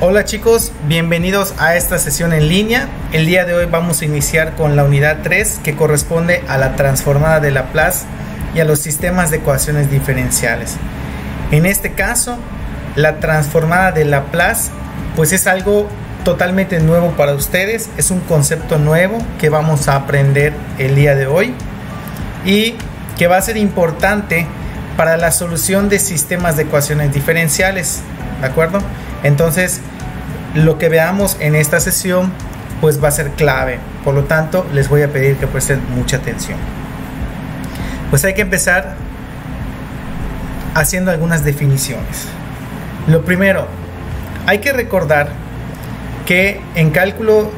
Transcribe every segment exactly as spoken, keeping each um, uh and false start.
Hola chicos, bienvenidos a esta sesión en línea. El día de hoy vamos a iniciar con la unidad tres, que corresponde a la transformada de Laplace y a los sistemas de ecuaciones diferenciales. En este caso, la transformada de Laplace pues es algo totalmente nuevo para ustedes, es un concepto nuevo que vamos a aprender el día de hoy y que va a ser importante para la solución de sistemas de ecuaciones diferenciales, ¿de acuerdo? Entonces, lo que veamos en esta sesión pues va a ser clave, por lo tanto les voy a pedir que presten mucha atención. Pues hay que empezar haciendo algunas definiciones. Lo primero, hay que recordar que en cálculo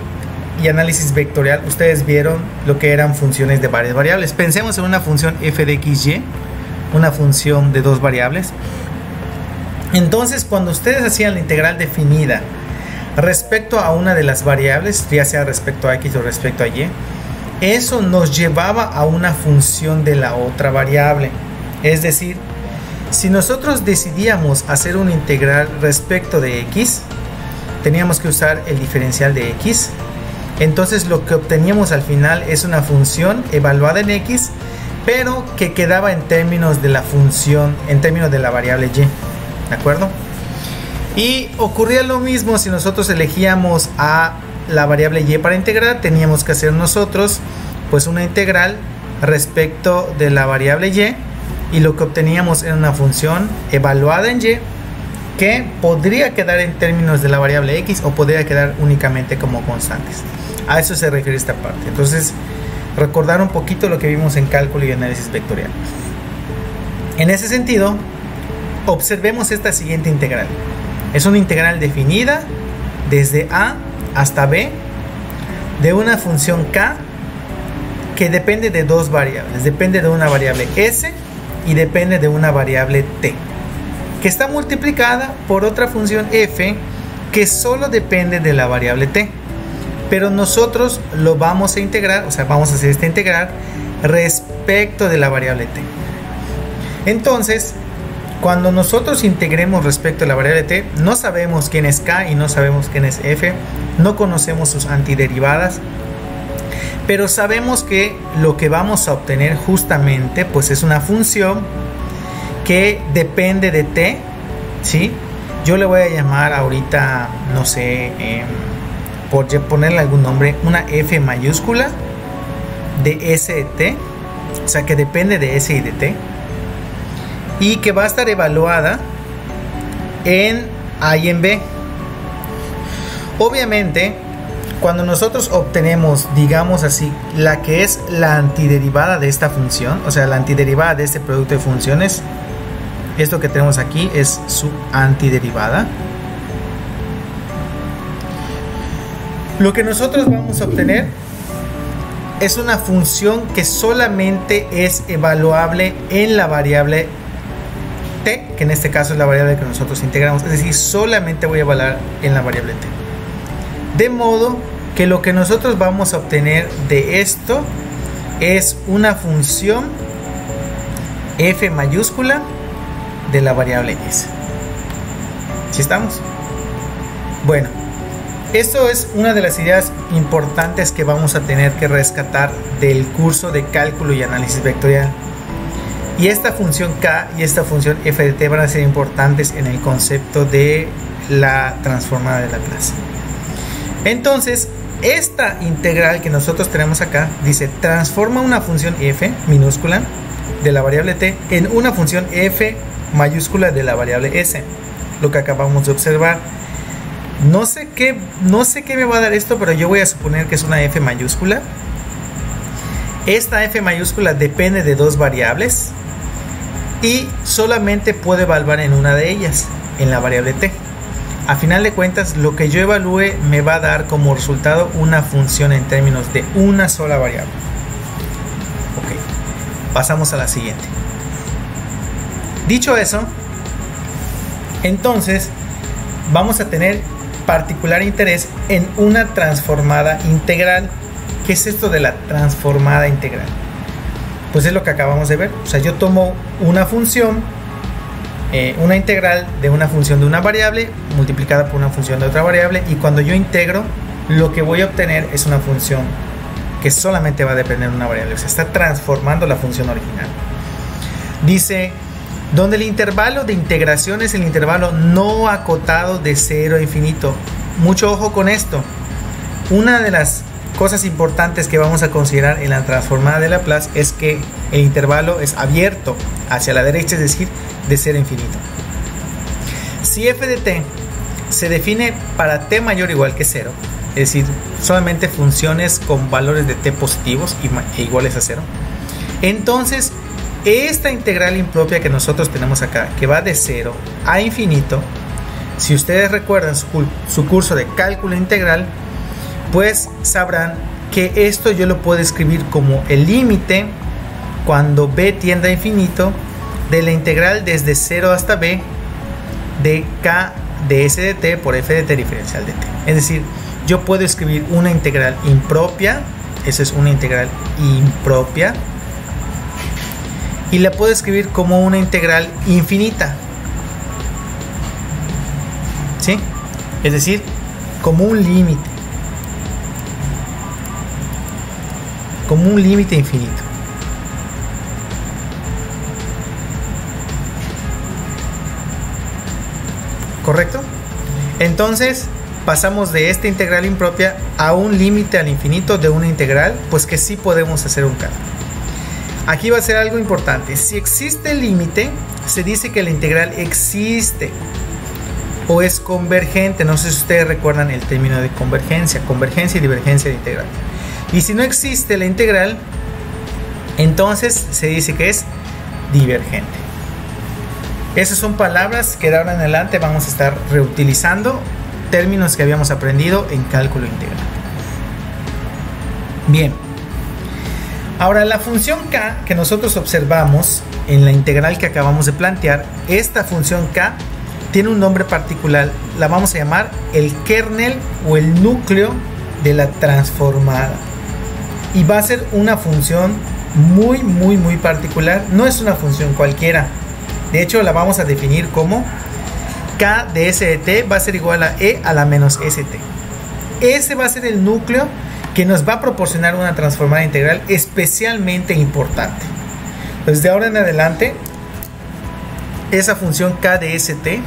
y análisis vectorial ustedes vieron lo que eran funciones de varias variables. Pensemos en una función f de xy, una función de dos variables. Entonces, cuando ustedes hacían la integral definida respecto a una de las variables, ya sea respecto a x o respecto a y, eso nos llevaba a una función de la otra variable. Es decir, si nosotros decidíamos hacer una integral respecto de x, teníamos que usar el diferencial de x. Entonces, lo que obteníamos al final es una función evaluada en x, pero que quedaba en términos de la función, en términos de la variable y. ¿De acuerdo? Y ocurría lo mismo si nosotros elegíamos a la variable y para integrar, teníamos que hacer nosotros pues una integral respecto de la variable y, y lo que obteníamos era una función evaluada en y que podría quedar en términos de la variable x o podría quedar únicamente como constantes. A eso se refiere esta parte. Entonces, recordar un poquito lo que vimos en cálculo y análisis vectorial. En ese sentido, observemos esta siguiente integral. Es una integral definida desde a hasta b de una función k que depende de dos variables. Depende de una variable s y depende de una variable t, que está multiplicada por otra función f que solo depende de la variable t. Pero nosotros lo vamos a integrar, o sea, vamos a hacer esta integral respecto de la variable t. Entonces, cuando nosotros integremos respecto a la variable t, no sabemos quién es k y no sabemos quién es f, no conocemos sus antiderivadas, pero sabemos que lo que vamos a obtener justamente pues es una función que depende de t, ¿sí? Yo le voy a llamar ahorita, no sé, eh, por ponerle algún nombre, una f mayúscula de s de t, o sea que depende de s y de t, y que va a estar evaluada en a y en b. Obviamente, cuando nosotros obtenemos, digamos así, la que es la antiderivada de esta función, o sea, la antiderivada de este producto de funciones, esto que tenemos aquí es su antiderivada. Lo que nosotros vamos a obtener es una función que solamente es evaluable en la variable t, que en este caso es la variable que nosotros integramos, es decir, solamente voy a evaluar en la variable t. De modo que lo que nosotros vamos a obtener de esto es una función f mayúscula de la variable s. ¿Sí estamos? Bueno, esto es una de las ideas importantes que vamos a tener que rescatar del curso de cálculo y análisis vectorial. Y esta función k y esta función f de t van a ser importantes en el concepto de la transformada de Laplace. Entonces, esta integral que nosotros tenemos acá dice: transforma una función f minúscula de la variable t en una función f mayúscula de la variable s. Lo que acabamos de observar. No sé qué, no sé qué me va a dar esto, pero yo voy a suponer que es una f mayúscula. Esta f mayúscula depende de dos variables y solamente puedo evaluar en una de ellas, en la variable t. A final de cuentas, lo que yo evalúe me va a dar como resultado una función en términos de una sola variable. Ok, pasamos a la siguiente. Dicho eso, entonces vamos a tener particular interés en una transformada integral. ¿Qué es esto de la transformada integral? Pues es lo que acabamos de ver. O sea, yo tomo una función eh, una integral de una función de una variable multiplicada por una función de otra variable, y cuando yo integro, lo que voy a obtener es una función que solamente va a depender de una variable, o sea, está transformando la función original. Dice, donde el intervalo de integración es el intervalo no acotado de cero a infinito. Mucho ojo con esto. Una de las cosas importantes que vamos a considerar en la transformada de Laplace es que el intervalo es abierto hacia la derecha, es decir, de cero a infinito. Si f de t se define para t mayor o igual que cero, es decir, solamente funciones con valores de t positivos e iguales a cero, entonces esta integral impropia que nosotros tenemos acá, que va de cero a infinito, si ustedes recuerdan su curso de cálculo integral, pues sabrán que esto yo lo puedo escribir como el límite cuando b tiende a infinito de la integral desde cero hasta b de k de s de t por f de t diferencial de t. Es decir, yo puedo escribir una integral impropia, eso es una integral impropia, y la puedo escribir como una integral infinita, ¿sí? Es decir, como un límite, como un límite infinito. ¿Correcto? Entonces pasamos de esta integral impropia a un límite al infinito de una integral, pues que sí podemos hacer un cálculo. Aquí va a ser algo importante. Si existe el límite, se dice que la integral existe o es convergente. No sé si ustedes recuerdan el término de convergencia, convergencia y divergencia de integral. Y si no existe la integral, entonces se dice que es divergente. Esas son palabras que de ahora en adelante vamos a estar reutilizando, términos que habíamos aprendido en cálculo integral. Bien. Ahora, la función k que nosotros observamos en la integral que acabamos de plantear, esta función k tiene un nombre particular. La vamos a llamar el kernel o el núcleo de la transformada. Y va a ser una función muy muy muy particular, no es una función cualquiera. De hecho, la vamos a definir como k de s de t va a ser igual a e a la menos st. Ese va a ser el núcleo que nos va a proporcionar una transformada integral especialmente importante. Desde ahora en adelante, esa función k de st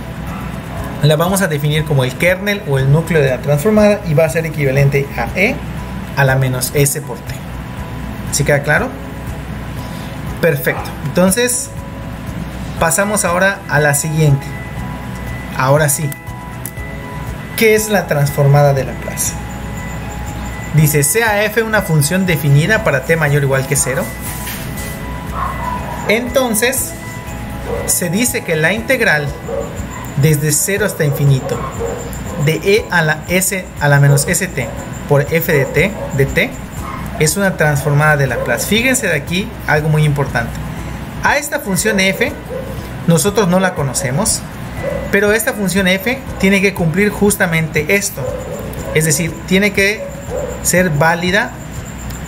la vamos a definir como el kernel o el núcleo de la transformada, y va a ser equivalente a e a la menos s por t. ¿Sí queda claro? Perfecto. Entonces, pasamos ahora a la siguiente. Ahora sí. ¿Qué es la transformada de Laplace? Dice, sea f una función definida para t mayor o igual que cero. Entonces, se dice que la integral desde cero hasta infinito de e a la s a la menos st por f de t de t es una transformada de Laplace. Fíjense de aquí algo muy importante. A esta función f nosotros no la conocemos, pero esta función f tiene que cumplir justamente esto, es decir, tiene que ser válida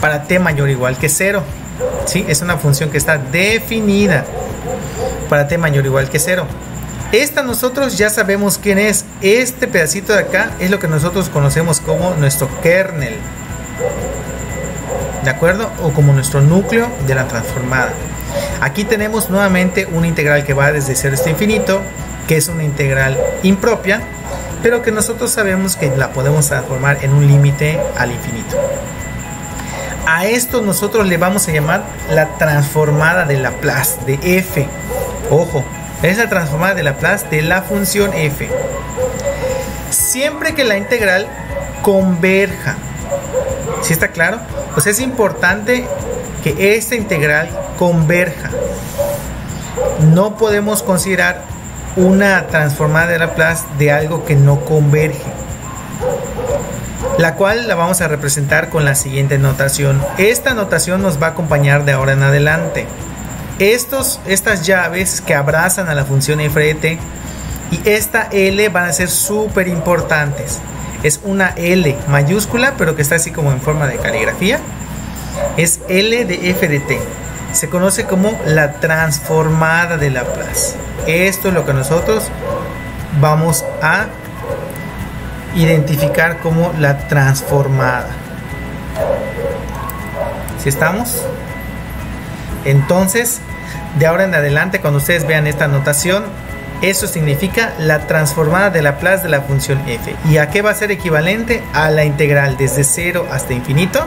para t mayor o igual que cero, ¿sí? Es una función que está definida para t mayor o igual que cero. Esta nosotros ya sabemos quién es. Este pedacito de acá es lo que nosotros conocemos como nuestro kernel, ¿de acuerdo? O como nuestro núcleo de la transformada. Aquí tenemos nuevamente una integral que va desde cero hasta infinito, que es una integral impropia, pero que nosotros sabemos que la podemos transformar en un límite al infinito. A esto nosotros le vamos a llamar la transformada de Laplace de f. Ojo, es la transformada de Laplace de la función f. Siempre que la integral converja. ¿Sí está claro? Pues es importante que esta integral converja. No podemos considerar una transformada de Laplace de algo que no converge, la cual la vamos a representar con la siguiente notación. Esta notación nos va a acompañar de ahora en adelante. Estos, estas llaves que abrazan a la función f de t y esta L van a ser súper importantes. Es una L mayúscula, pero que está así como en forma de caligrafía. Es L de f de t. se conoce como la transformada de Laplace. Esto es lo que nosotros vamos a identificar como la transformada. ¿Sí estamos? Entonces, de ahora en adelante, cuando ustedes vean esta notación, eso significa la transformada de Laplace de la función f. ¿Y a qué va a ser equivalente? A la integral desde cero hasta infinito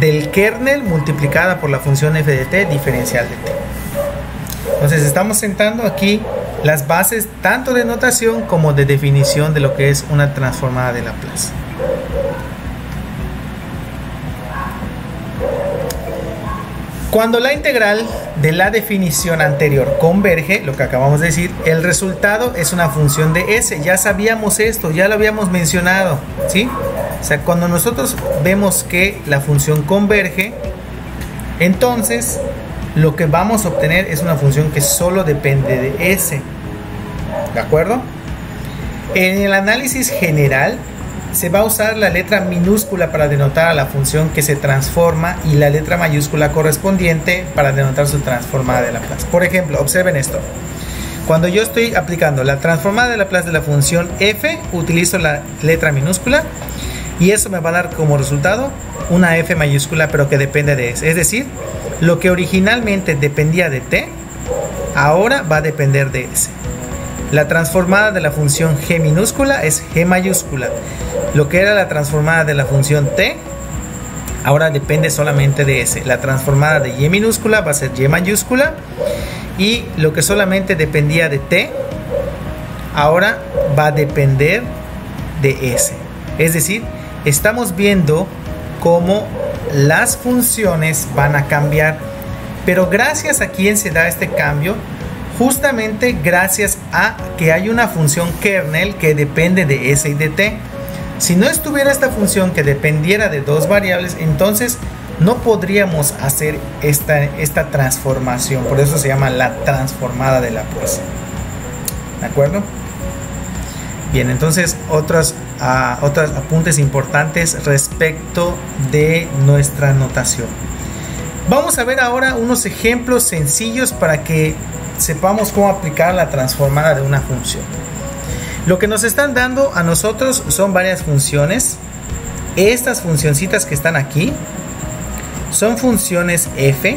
del kernel multiplicada por la función f de t diferencial de t. Entonces estamos sentando aquí las bases tanto de notación como de definición de lo que es una transformada de Laplace. Cuando la integral de la definición anterior converge, lo que acabamos de decir, el resultado es una función de S. Ya sabíamos esto, ya lo habíamos mencionado, ¿sí? O sea, cuando nosotros vemos que la función converge, entonces lo que vamos a obtener es una función que solo depende de S, ¿de acuerdo? En el análisis general, se va a usar la letra minúscula para denotar a la función que se transforma y la letra mayúscula correspondiente para denotar su transformada de Laplace. Por ejemplo, observen esto. Cuando yo estoy aplicando la transformada de Laplace de la función f, utilizo la letra minúscula y eso me va a dar como resultado una f mayúscula, pero que depende de s. Es decir, lo que originalmente dependía de t, ahora va a depender de s. La transformada de la función g minúscula es g mayúscula. Lo que era la transformada de la función t, ahora depende solamente de s. La transformada de y minúscula va a ser y mayúscula. Y lo que solamente dependía de t, ahora va a depender de s. Es decir, estamos viendo cómo las funciones van a cambiar. Pero gracias a quién se da este cambio, justamente gracias a que hay una función kernel que depende de s y de t. Si no estuviera esta función que dependiera de dos variables, entonces no podríamos hacer esta, esta transformación. Por eso se llama la transformada de Laplace. ¿De acuerdo? Bien, entonces otros, uh, otros apuntes importantes respecto de nuestra notación. Vamos a ver ahora unos ejemplos sencillos para que sepamos cómo aplicar la transformada de una función. Lo que nos están dando a nosotros son varias funciones. Estas funcioncitas que están aquí son funciones f,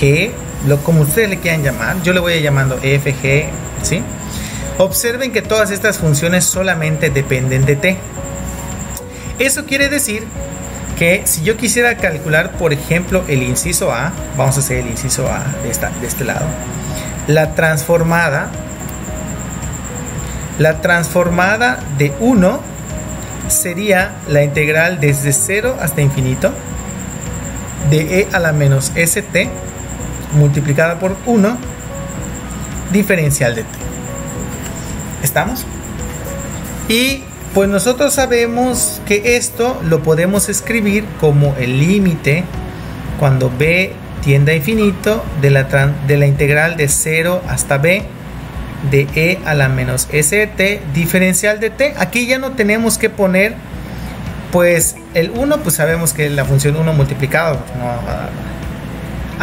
g, lo como ustedes le quieran llamar. Yo le voy a ir llamando f, g, ¿sí? Observen que todas estas funciones solamente dependen de t. Eso quiere decir que si yo quisiera calcular, por ejemplo, el inciso a, vamos a hacer el inciso a de, esta, de este lado. La transformada, la transformada de uno sería la integral desde cero hasta infinito de e a la menos st multiplicada por uno diferencial de t. ¿Estamos? Y pues nosotros sabemos que esto lo podemos escribir como el límite cuando b tiende a infinito de la, de la integral de cero hasta b de e a la menos st diferencial de t. Aquí ya no tenemos que poner pues el uno, pues sabemos que la función uno multiplicado no.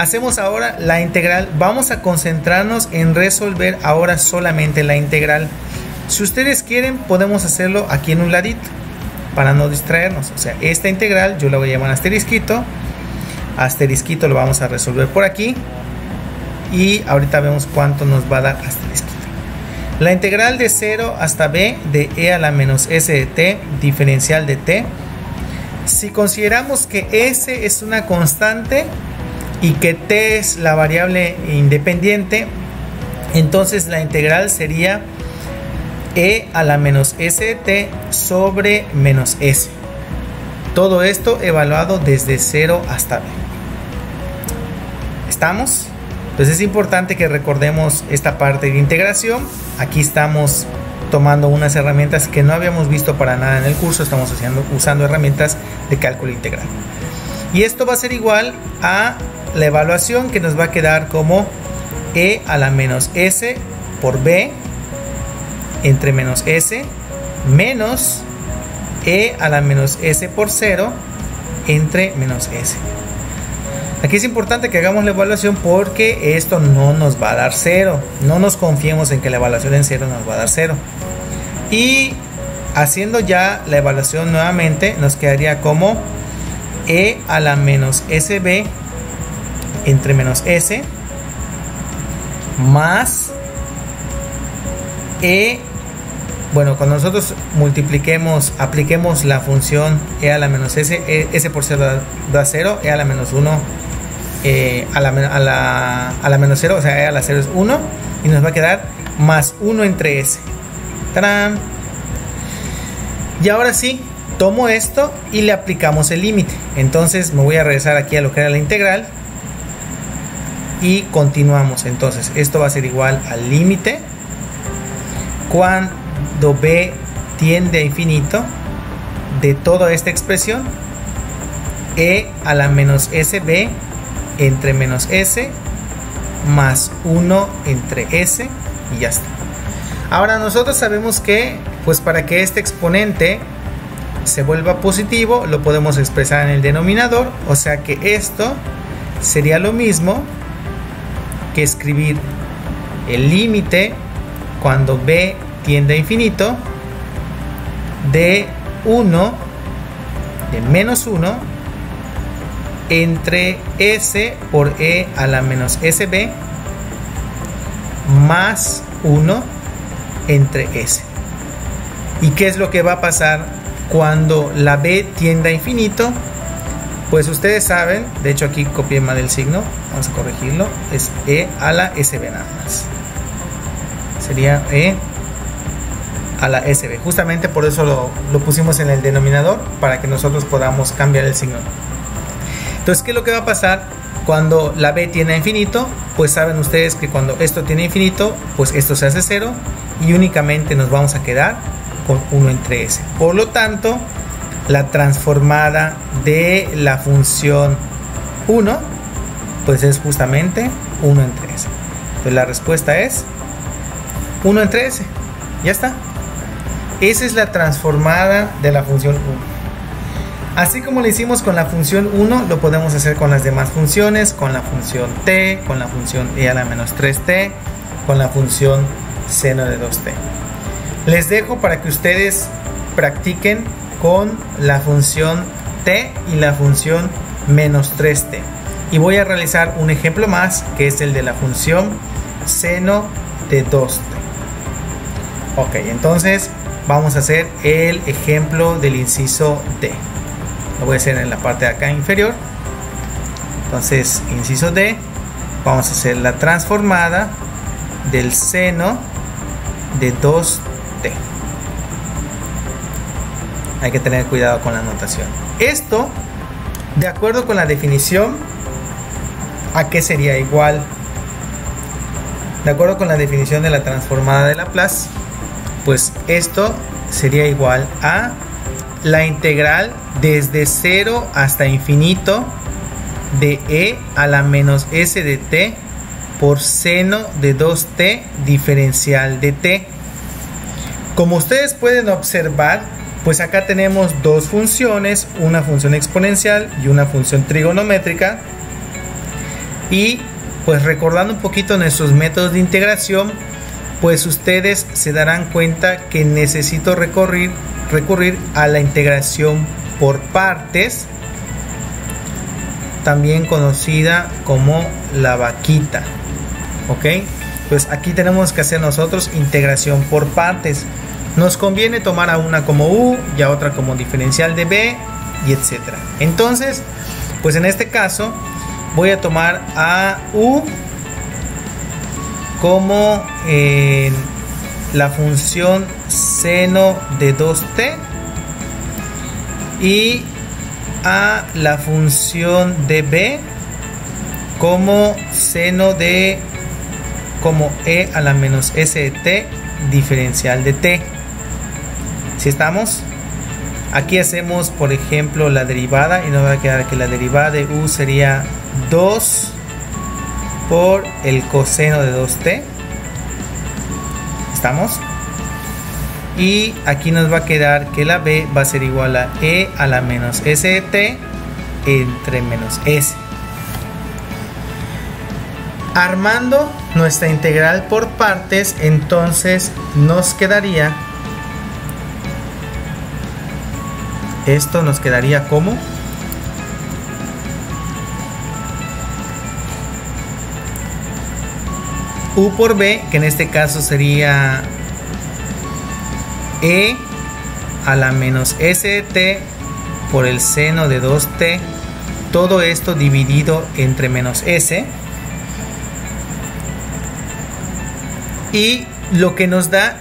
Hacemos ahora la integral. Vamos a concentrarnos en resolver ahora solamente la integral. Si ustedes quieren podemos hacerlo aquí en un ladito para no distraernos. O sea, esta integral yo la voy a llamar asterisquito. Asterisquito lo vamos a resolver por aquí y ahorita vemos cuánto nos va a dar asterisquito. La integral de cero hasta b de e a la menos s de t diferencial de t. Si consideramos que s es una constante y que t es la variable independiente, entonces la integral sería e a la menos s de t sobre menos s. Todo esto evaluado desde cero hasta b. ¿Estamos? Entonces es importante que recordemos esta parte de integración. Aquí estamos tomando unas herramientas que no habíamos visto para nada en el curso. Estamos haciendo, usando herramientas de cálculo integral. Y esto va a ser igual a la evaluación que nos va a quedar como e a la menos s por b entre menos s menos e a la menos s por cero entre menos s. Aquí es importante que hagamos la evaluación porque esto no nos va a dar cero. No nos confiemos en que la evaluación en cero nos va a dar cero. Y haciendo ya la evaluación nuevamente, nos quedaría como e a la menos sb entre menos s más e. Bueno, cuando nosotros multipliquemos, apliquemos la función e a la menos s, e, s por cero da cero, e a la menos uno eh, a, la, a, la, a la menos cero, o sea, e a la cero es uno, y nos va a quedar más uno entre s. ¡Tarán! Y ahora sí, tomo esto y le aplicamos el límite. Entonces me voy a regresar aquí a lo que era la integral y continuamos. Entonces esto va a ser igual al límite cuando b tiende a infinito de toda esta expresión, e a la menos sb entre menos s más uno entre s, y ya está. Ahora nosotros sabemos que, pues, para que este exponente se vuelva positivo lo podemos expresar en el denominador, o sea que esto sería lo mismo que escribir el límite cuando b tiende a infinito de uno, de menos uno entre s por e a la menos sb más uno entre s. ¿Y qué es lo que va a pasar cuando la b tiende a infinito? Pues ustedes saben, de hecho aquí copié mal el signo, vamos a corregirlo, es e a la sb nada más, sería e a la S B. Justamente por eso lo, lo pusimos en el denominador, para que nosotros podamos cambiar el signo. Entonces, ¿qué es lo que va a pasar cuando la B tiene infinito? Pues saben ustedes que cuando esto tiene infinito, pues esto se hace cero y únicamente nos vamos a quedar con uno entre S. Por lo tanto, la transformada de la función uno, pues es justamente uno entre S. Entonces la respuesta es uno entre S. Ya está. Esa es la transformada de la función uno. Así como lo hicimos con la función uno, lo podemos hacer con las demás funciones, con la función t, con la función e a la menos tres t, con la función seno de dos t. Les dejo para que ustedes practiquen con la función t y la función menos tres t. Y voy a realizar un ejemplo más, que es el de la función seno de dos t. Ok, entonces vamos a hacer el ejemplo del inciso D. Lo voy a hacer en la parte de acá inferior. Entonces, inciso D, vamos a hacer la transformada del seno de dos t. Hay que tener cuidado con la notación. Esto, de acuerdo con la definición, ¿a qué sería igual? De acuerdo con la definición de la transformada de Laplace, pues esto sería igual a la integral desde cero hasta infinito de e a la menos s de t por seno de dos t diferencial de t. Como ustedes pueden observar, pues acá tenemos dos funciones, una función exponencial y una función trigonométrica. Y pues recordando un poquito nuestros métodos de integración, pues ustedes se darán cuenta que necesito recurrir, recurrir a la integración por partes, también conocida como la vaquita. ¿Ok? Pues aquí tenemos que hacer nosotros integración por partes. Nos conviene tomar a una como u y a otra como diferencial de b, y etcétera. Entonces, pues en este caso voy a tomar a u como eh, la función seno de dos t y a la función de b como seno de como e a la menos s de t diferencial de t. ¿Sí estamos? Aquí hacemos, por ejemplo, la derivada y nos va a quedar que la derivada de u sería dos por el coseno de dos t. ¿Estamos? Y aquí nos va a quedar que la b va a ser igual a e a la menos s de t entre menos s. Armando nuestra integral por partes, entonces nos quedaría, esto nos quedaría como u por b, que en este caso sería e a la menos st por el seno de dos t, todo esto dividido entre menos s, y lo que nos da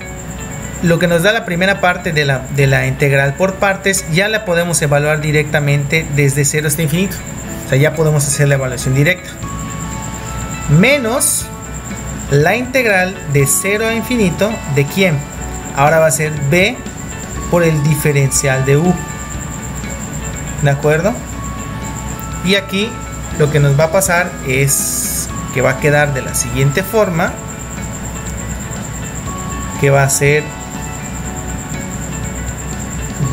lo que nos da la primera parte de la, de la integral por partes ya la podemos evaluar directamente desde cero hasta infinito, o sea, ya podemos hacer la evaluación directa, menos la integral de cero a infinito de quién, ahora va a ser b por el diferencial de u, ¿de acuerdo? Y aquí lo que nos va a pasar es que va a quedar de la siguiente forma, que va a ser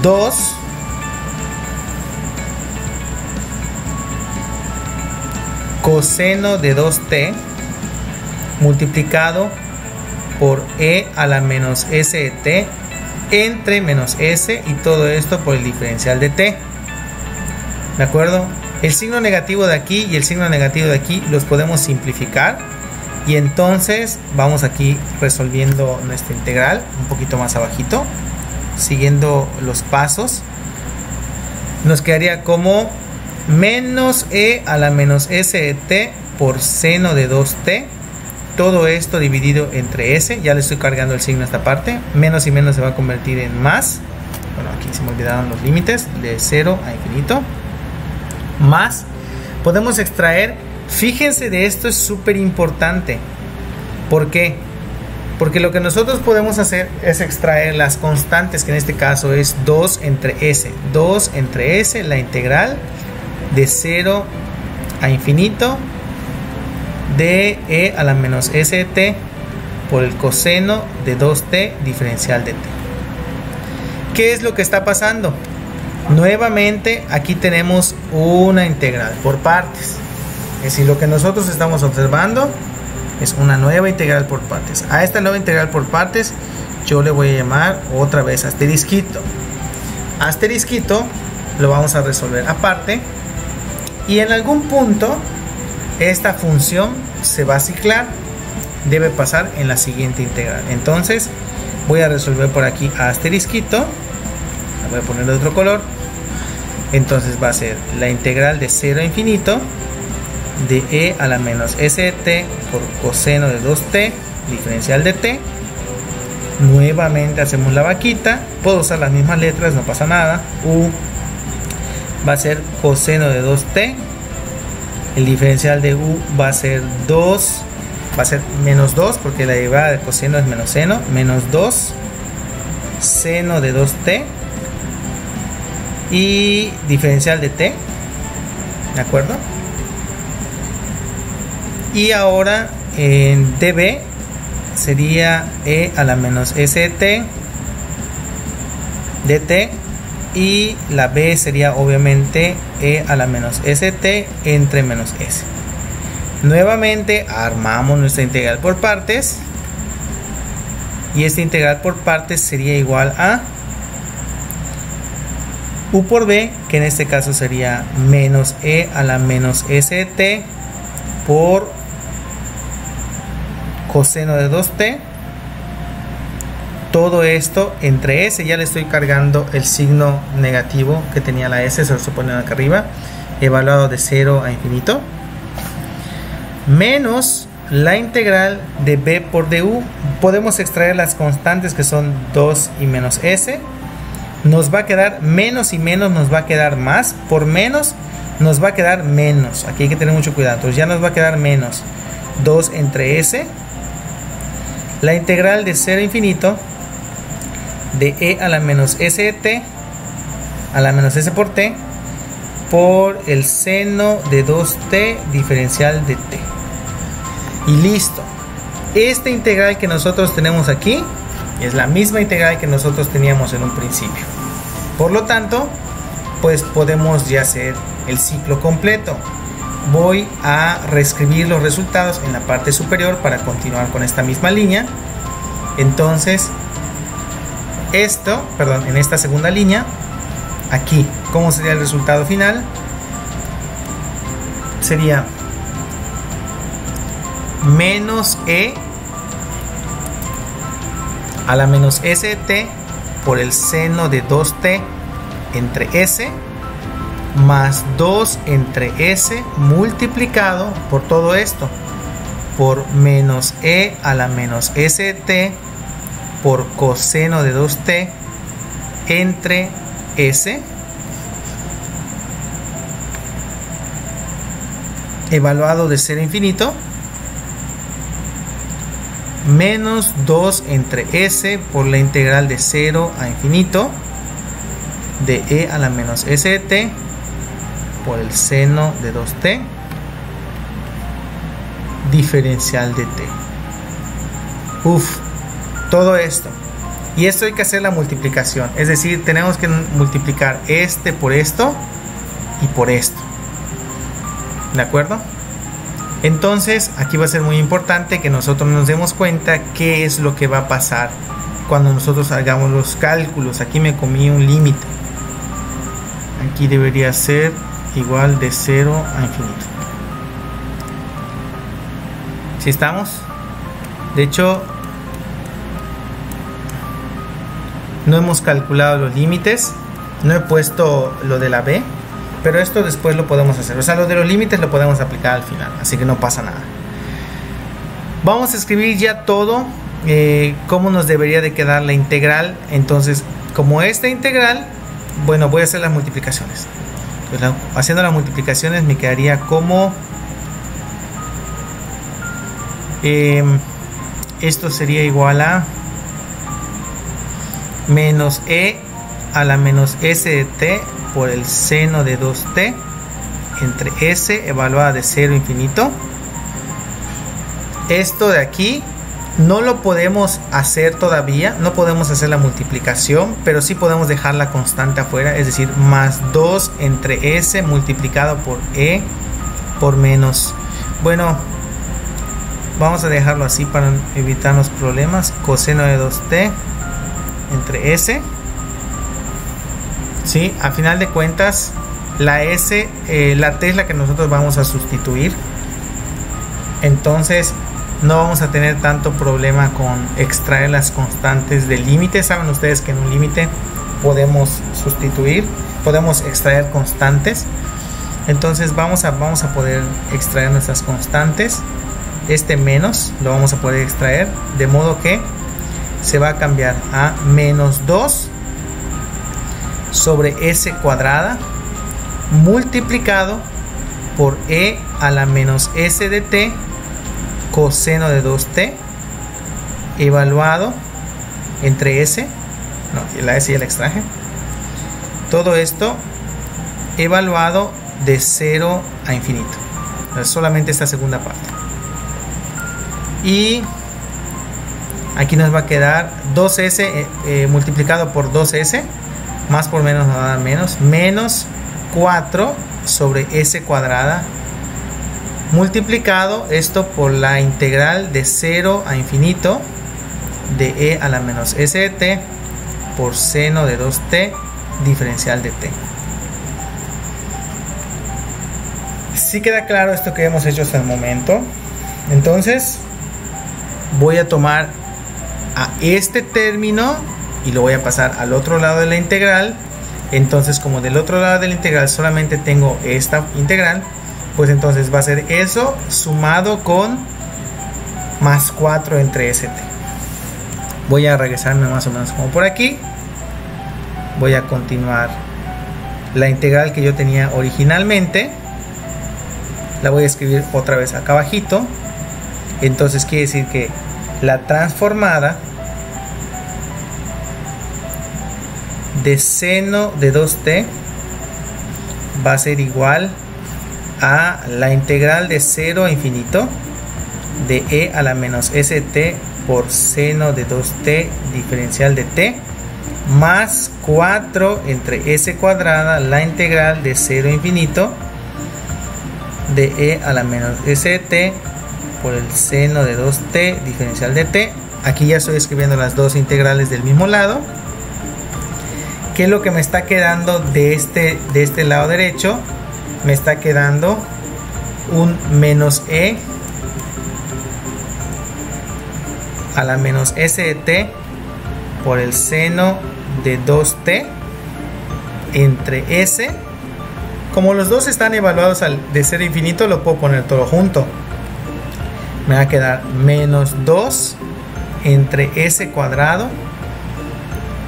dos coseno de dos t multiplicado por e a la menos s de t entre menos s, y todo esto por el diferencial de t, ¿de acuerdo? El signo negativo de aquí y el signo negativo de aquí los podemos simplificar, y entonces vamos aquí resolviendo nuestra integral un poquito más abajito, siguiendo los pasos. Nos quedaría como menos e a la menos s de t por seno de dos t, todo esto dividido entre s, ya le estoy cargando el signo a esta parte, menos y menos se va a convertir en más, bueno, aquí se me olvidaron los límites, de cero a infinito, más, podemos extraer, fíjense, de esto es súper importante, ¿por qué? Porque lo que nosotros podemos hacer es extraer las constantes, que en este caso es dos entre s, dos entre s, la integral de cero a infinito de e a la menos s de t por el coseno de dos t diferencial de t. ¿Qué es lo que está pasando? Nuevamente aquí tenemos una integral por partes, es decir, lo que nosotros estamos observando es una nueva integral por partes. A esta nueva integral por partes yo le voy a llamar otra vez asterisquito. Asterisquito lo vamos a resolver aparte, y en algún punto esta función se va a ciclar, debe pasar en la siguiente integral. Entonces voy a resolver por aquí asterisquito, voy a poner de otro color, entonces va a ser la integral de cero a infinito de e a la menos s de t por coseno de dos t diferencial de t, nuevamente hacemos la vaquita, puedo usar las mismas letras, no pasa nada, u va a ser coseno de dos t, el diferencial de u va a ser dos, va a ser menos dos porque la derivada de coseno es menos seno, menos dos seno de dos t y diferencial de t, ¿de acuerdo? Y ahora en db sería e a la menos s de t de t, y la b sería obviamente e a la menos s de t entre menos s. Nuevamente armamos nuestra integral por partes, y esta integral por partes sería igual a u por b, que en este caso sería menos e a la menos s de t por coseno de dos t, todo esto entre s, ya le estoy cargando el signo negativo que tenía la s, se lo estoy poniendo acá arriba, evaluado de cero a infinito, menos la integral de b por du, podemos extraer las constantes que son dos y menos s, nos va a quedar menos y menos, nos va a quedar más, por menos nos va a quedar menos, aquí hay que tener mucho cuidado, entonces ya nos va a quedar menos dos entre s, la integral de cero a infinito de e a la menos s de t a la menos s por t por el seno de dos t diferencial de t, y listo. Esta integral que nosotros tenemos aquí es la misma integral que nosotros teníamos en un principio, por lo tanto pues podemos ya hacer el ciclo completo. voy a reescribir los resultados en la parte superior para continuar con esta misma línea. Entonces, esto, perdón, en esta segunda línea, aquí, ¿cómo sería el resultado final? Sería menos e a la menos s de t por el seno de dos t entre s más dos entre s multiplicado por todo esto por menos e a la menos s de t por coseno de dos t entre s, evaluado de cero infinito, menos dos entre s por la integral de cero a infinito de e a la menos s de t por el seno de dos t diferencial de t. Uf, todo esto. Y esto hay que hacer la multiplicación, es decir, tenemos que multiplicar este por esto y por esto, ¿de acuerdo? Entonces, aquí va a ser muy importante que nosotros nos demos cuenta qué es lo que va a pasar cuando nosotros hagamos los cálculos. Aquí me comí un límite. Aquí debería ser igual de cero a infinito. ¿Sí estamos? De hecho, no hemos calculado los límites. No he puesto lo de la b. Pero esto después lo podemos hacer. O sea, lo de los límites lo podemos aplicar al final. Así que no pasa nada. Vamos a escribir ya todo. Eh, cómo nos debería de quedar la integral. Entonces, como esta integral, bueno, voy a hacer las multiplicaciones. Pues la, haciendo las multiplicaciones me quedaría como... Eh, esto sería igual a... menos e a la menos s de t por el seno de dos t entre s evaluada de cero infinito. Esto de aquí no lo podemos hacer todavía, no podemos hacer la multiplicación, pero sí podemos dejar la constante afuera, es decir, más dos entre s multiplicado por e por menos, bueno, vamos a dejarlo así para evitar los problemas, coseno de dos t entre s. Sí, a final de cuentas la S, eh, la T es la que nosotros vamos a sustituir, entonces no vamos a tener tanto problema con extraer las constantes del límite. Saben ustedes que en un límite podemos sustituir, podemos extraer constantes, entonces vamos a, vamos a poder extraer nuestras constantes. Este menos lo vamos a poder extraer, de modo que se va a cambiar a menos dos sobre s cuadrada multiplicado por e a la menos s de t coseno de dos t evaluado entre s, no, la s ya la extraje, todo esto evaluado de cero a infinito, solamente esta segunda parte, y aquí nos va a quedar dos s eh, eh, multiplicado por dos s más por menos nada menos, menos cuatro sobre s cuadrada multiplicado esto por la integral de cero a infinito de e a la menos s de t por seno de dos t diferencial de t. ¿Sí queda claro esto que hemos hecho hasta el momento? Entonces voy a tomar a este término y lo voy a pasar al otro lado de la integral. Entonces, como del otro lado de la integral solamente tengo esta integral, pues entonces va a ser eso sumado con más cuatro entre st. Voy a regresarme más o menos como por aquí. Voy a continuar la integral que yo tenía originalmente. La voy a escribir otra vez acá abajito. Entonces quiere decir que la transformada de seno de dos t va a ser igual a la integral de cero a infinito de e a la menos st por seno de dos t diferencial de t más cuatro entre s cuadrada la integral de cero a infinito de e a la menos st por el seno de dos t diferencial de t. Aquí ya estoy escribiendo las dos integrales del mismo lado. ¿Qué es lo que me está quedando de este, de este lado derecho? Me está quedando un menos e a la menos s de t por el seno de dos t entre s. Como los dos están evaluados de cero infinito, lo puedo poner todo junto. Me va a quedar menos dos entre s cuadrado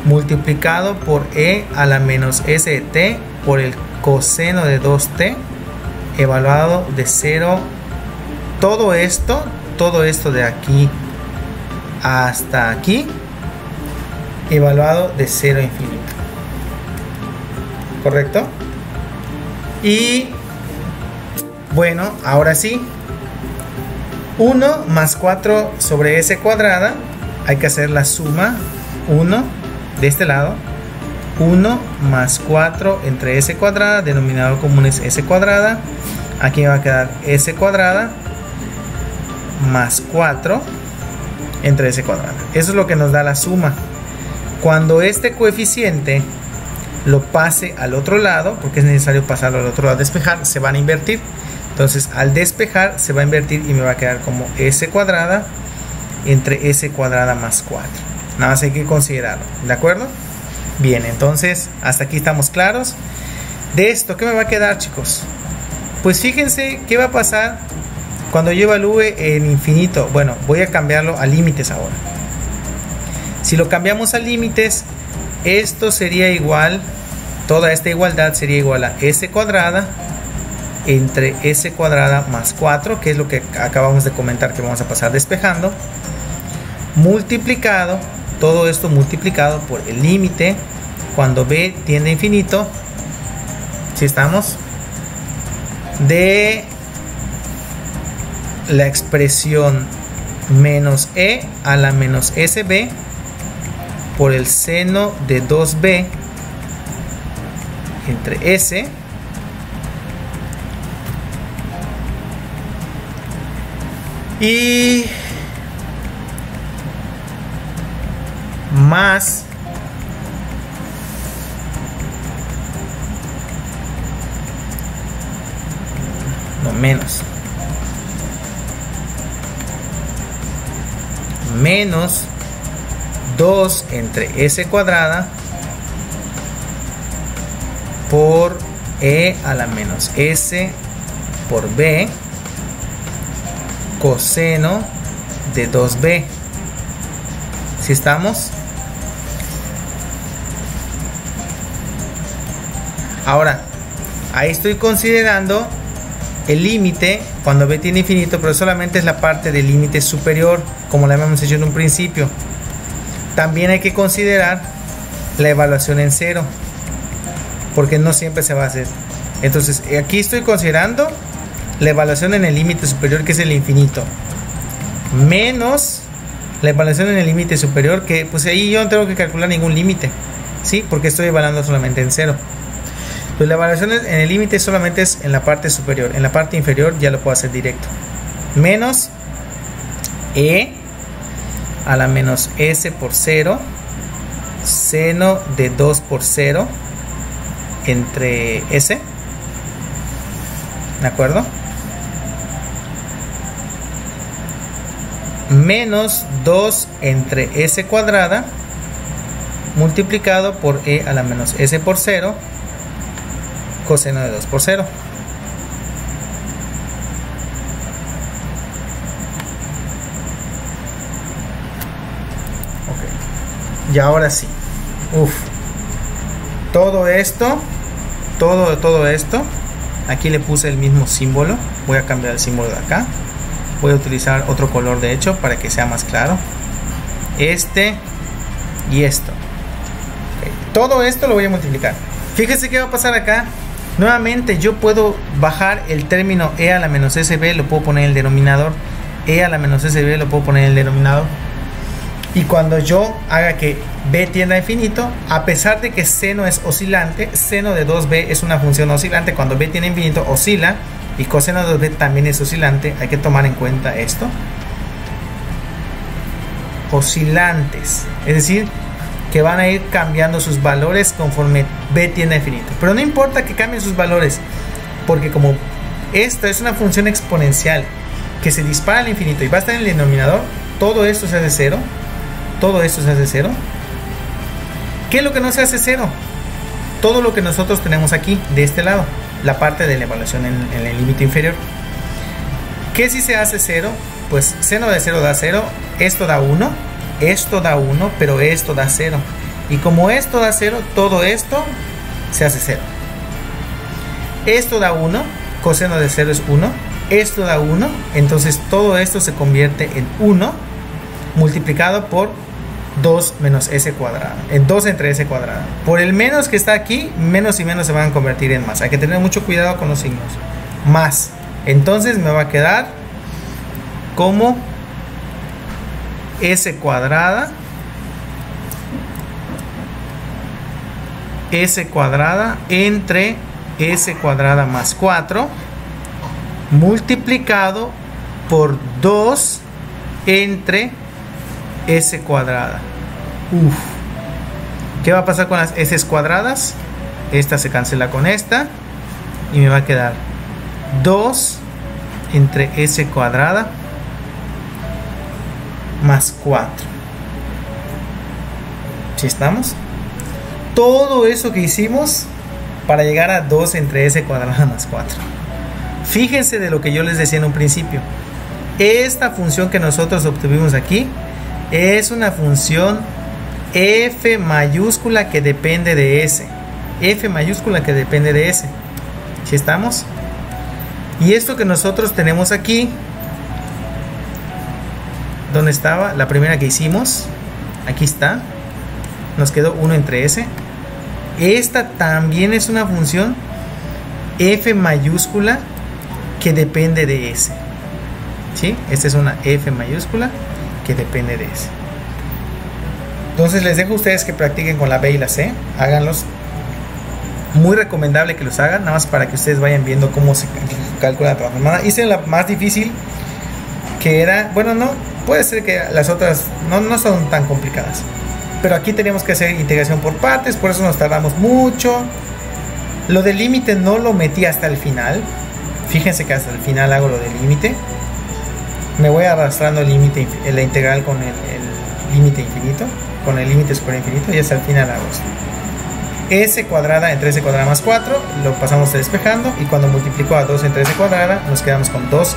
multiplicado por e a la menos s de t por el coseno de dos t evaluado de cero. Todo esto, todo esto de aquí hasta aquí evaluado de cero a infinito. ¿Correcto? Y bueno, ahora sí, uno más cuatro sobre s cuadrada. Hay que hacer la suma. uno de este lado, uno más cuatro entre s cuadrada, denominador común es s cuadrada. Aquí me va a quedar s cuadrada más cuatro entre s cuadrada. Eso es lo que nos da la suma. Cuando este coeficiente lo pase al otro lado, porque es necesario pasarlo al otro lado, despejar, se van a invertir. Entonces al despejar se va a invertir y me va a quedar como s cuadrada entre s cuadrada más cuatro. Nada más hay que considerarlo, ¿de acuerdo? Bien, entonces hasta aquí estamos claros. De esto, ¿qué me va a quedar, chicos? Pues fíjense qué va a pasar cuando yo evalúe el infinito. Bueno, voy a cambiarlo a límites ahora. Si lo cambiamos a límites, esto sería igual, toda esta igualdad sería igual a s cuadrada entre s cuadrada más cuatro, que es lo que acabamos de comentar que vamos a pasar despejando, multiplicado, todo esto multiplicado por el límite cuando b tiende a infinito, si estamos, de la expresión menos e a la menos sb por el seno de dos b entre s y más no menos menos dos entre s cuadrada por e a la menos s por b coseno de dos b. ¿Sí estamos? Ahora, ahí estoy considerando el límite cuando b tiene infinito, pero solamente es la parte del límite superior, como la habíamos hecho en un principio. También hay que considerar la evaluación en cero, porque no siempre se va a hacer. Entonces aquí estoy considerando la evaluación en el límite superior, que es el infinito, menos la evaluación en el límite superior, que pues ahí yo no tengo que calcular ningún límite, ¿sí? Porque estoy evaluando solamente en cero. Pues la evaluación en el límite solamente es en la parte superior. En la parte inferior ya lo puedo hacer directo. Menos e a la menos s por cero seno de dos por cero entre s, ¿de acuerdo? Menos dos entre s cuadrada multiplicado por e a la menos s por cero coseno de dos por cero. Y ahora sí, uff, todo esto, todo, todo esto, aquí le puse el mismo símbolo. Voy a cambiar el símbolo de acá, voy a utilizar otro color de hecho para que sea más claro, este y esto. Okay. Todo esto lo voy a multiplicar. Fíjense qué va a pasar acá. Nuevamente yo puedo bajar el término e a la menos sb, lo puedo poner en el denominador, e a la menos sb lo puedo poner en el denominador. Y cuando yo haga que b tienda a infinito, a pesar de que seno es oscilante, seno de dos b es una función oscilante, cuando b tiene infinito oscila, y coseno de dos b también es oscilante. Hay que tomar en cuenta esto, oscilantes, es decir, que van a ir cambiando sus valores conforme b tiende a infinito, pero no importa que cambien sus valores, porque como esta es una función exponencial que se dispara al infinito y va a estar en el denominador, todo esto se hace cero, todo esto se hace cero. ¿Qué es lo que no se hace cero? Todo lo que nosotros tenemos aquí, de este lado, la parte de la evaluación en, en el límite inferior. ¿Qué si se hace cero? Pues seno de cero da cero, esto da uno, esto da uno, pero esto da cero. Y como esto da cero, todo esto se hace cero. Esto da uno, coseno de cero es uno, esto da uno, entonces todo esto se convierte en uno multiplicado por dos menos s cuadrado, en dos entre s cuadrado. Por el menos que está aquí, menos y menos se van a convertir en más. Hay que tener mucho cuidado con los signos. Más. Entonces me va a quedar como s cuadrada, s cuadrada entre s cuadrada más cuatro multiplicado por dos entre s cuadrada. Uf. ¿Qué va a pasar con las s cuadradas? Esta se cancela con esta y me va a quedar dos entre s cuadrada más cuatro. ¿Sí estamos? Todo eso que hicimos para llegar a dos entre s cuadrada más cuatro. Fíjense de lo que yo les decía en un principio. Esta función que nosotros obtuvimos aquí es una función f mayúscula que depende de s. F mayúscula que depende de s. ¿Sí estamos? Y esto que nosotros tenemos aquí, ¿dónde estaba? La primera que hicimos. Aquí está. Nos quedó uno entre s. Esta también es una función f mayúscula que depende de s. ¿Sí? Esta es una f mayúscula que depende de eso. Entonces les dejo a ustedes que practiquen con la B y la C. Háganlos, muy recomendable que los hagan, nada más para que ustedes vayan viendo cómo se calcula la transformada. Hice la más difícil, que era, bueno, no, puede ser que las otras no, no son tan complicadas, pero aquí teníamos que hacer integración por partes, por eso nos tardamos mucho. Lo del límite no lo metí hasta el final. Fíjense que hasta el final hago lo del límite. Me voy arrastrando el límite, la integral con el límite infinito, con el límite superior infinito, y hasta el final hago esto. S cuadrada entre S cuadrada más cuatro, lo pasamos despejando, y cuando multiplico a dos entre S cuadrada, nos quedamos con dos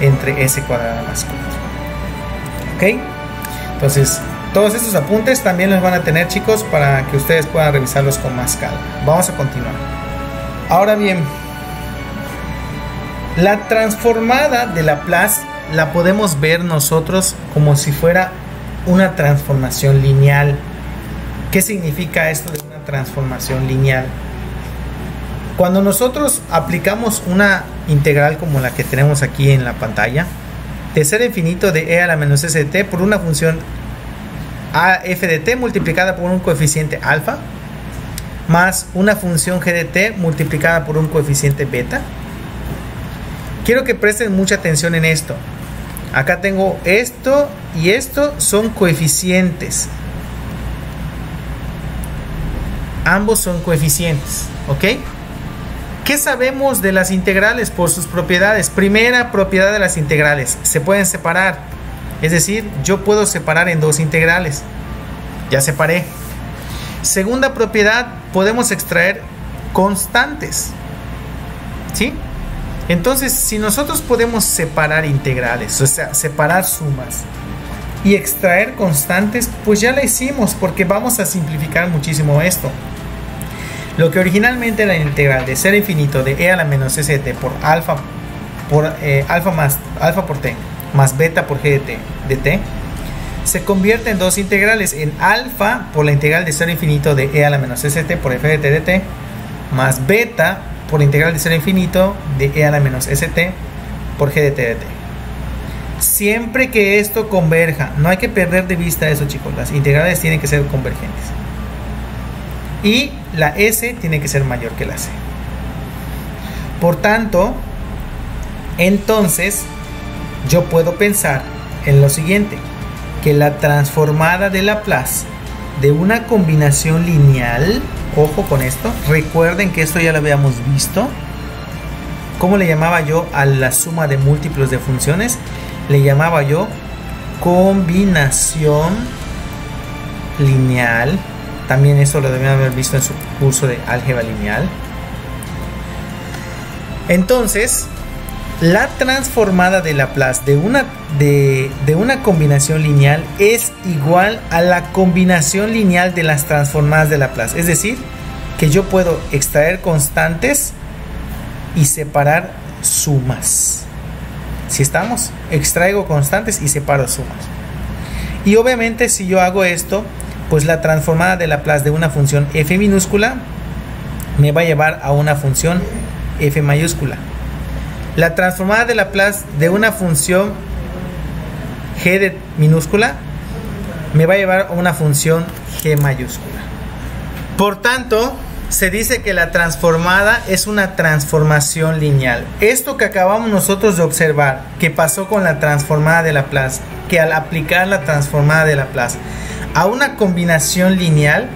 entre S cuadrada más cuatro. ¿Ok? Entonces, todos estos apuntes también los van a tener, chicos, para que ustedes puedan revisarlos con más calma. Vamos a continuar. Ahora bien, la transformada de Laplace la podemos ver nosotros como si fuera una transformación lineal. ¿Qué significa esto de una transformación lineal? Cuando nosotros aplicamos una integral como la que tenemos aquí en la pantalla, de cero infinito de e a la menos s de t por una función a f de t multiplicada por un coeficiente alfa, más una función g de t multiplicada por un coeficiente beta. Quiero que presten mucha atención en esto. Acá tengo esto y esto son coeficientes. Ambos son coeficientes, ¿ok? ¿Qué sabemos de las integrales por sus propiedades? Primera propiedad de las integrales, se pueden separar. Es decir, yo puedo separar en dos integrales. Ya separé. Segunda propiedad, podemos extraer constantes. ¿Sí? Entonces, si nosotros podemos separar integrales, o sea, separar sumas y extraer constantes, pues ya la hicimos, porque vamos a simplificar muchísimo esto. Lo que originalmente era la integral de cero infinito de e a la menos s de t por alfa por eh, alfa más alfa por t más beta por g de t, de t se convierte en dos integrales, en alfa por la integral de cero infinito de e a la menos s de t por f de t de t más beta por integral de cero infinito de e a la menos st por g de t de t. Siempre que esto converja, no hay que perder de vista eso, chicos. Las integrales tienen que ser convergentes. Y la s tiene que ser mayor que la c. Por tanto, Entonces, yo puedo pensar en lo siguiente, que la transformada de Laplace de una combinación lineal, ojo con esto, recuerden que esto ya lo habíamos visto, ¿cómo le llamaba yo a la suma de múltiplos de funciones? Le llamaba yo combinación lineal, también eso lo debían haber visto en su curso de álgebra lineal. Entonces, la transformada de Laplace de una, de, de una combinación lineal es igual a la combinación lineal de las transformadas de Laplace. Es decir, que yo puedo extraer constantes y separar sumas. Si estamos, extraigo constantes y separo sumas. Y obviamente si yo hago esto, pues la transformada de Laplace de una función f minúscula me va a llevar a una función f mayúscula. La transformada de Laplace de una función g de minúscula me va a llevar a una función g mayúscula. Por tanto, se dice que la transformada es una transformación lineal. Esto que acabamos nosotros de observar, que pasó con la transformada de Laplace, que al aplicar la transformada de Laplace a una combinación lineal,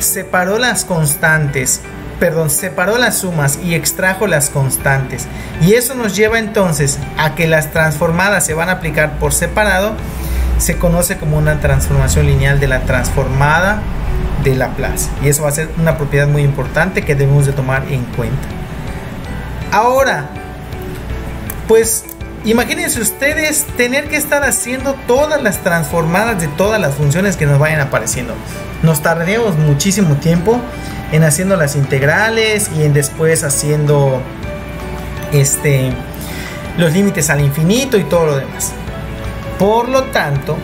separó las constantes. Perdón, separó las sumas y extrajo las constantes, y eso nos lleva entonces a que las transformadas se van a aplicar por separado. Se conoce como una transformación lineal de la transformada de Laplace, y eso va a ser una propiedad muy importante que debemos de tomar en cuenta. Ahora, pues imagínense ustedes tener que estar haciendo todas las transformadas de todas las funciones que nos vayan apareciendo. Nos tardaremos muchísimo tiempo en haciendo las integrales y en después haciendo este, los límites al infinito y todo lo demás. Por lo tanto,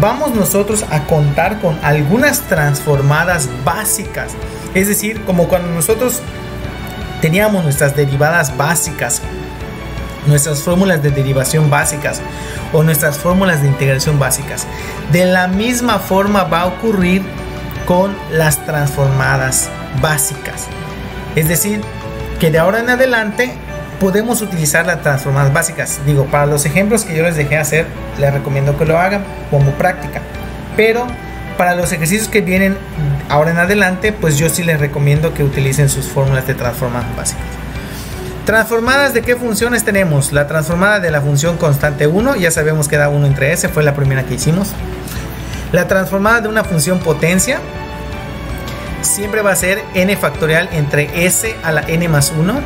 vamos nosotros a contar con algunas transformadas básicas. Es decir, como cuando nosotros teníamos nuestras derivadas básicas, nuestras fórmulas de derivación básicas o nuestras fórmulas de integración básicas. De la misma forma va a ocurrir con las transformadas básicas, es decir, que de ahora en adelante podemos utilizar las transformadas básicas. Digo, para los ejemplos que yo les dejé hacer, les recomiendo que lo hagan como práctica, pero para los ejercicios que vienen ahora en adelante, pues yo sí les recomiendo que utilicen sus fórmulas de transformadas básicas. ¿Transformadas de qué funciones tenemos? La transformada de la función constante uno, ya sabemos que da uno entre s, fue la primera que hicimos. La transformada de una función potencia siempre va a ser n factorial entre s a la n más uno,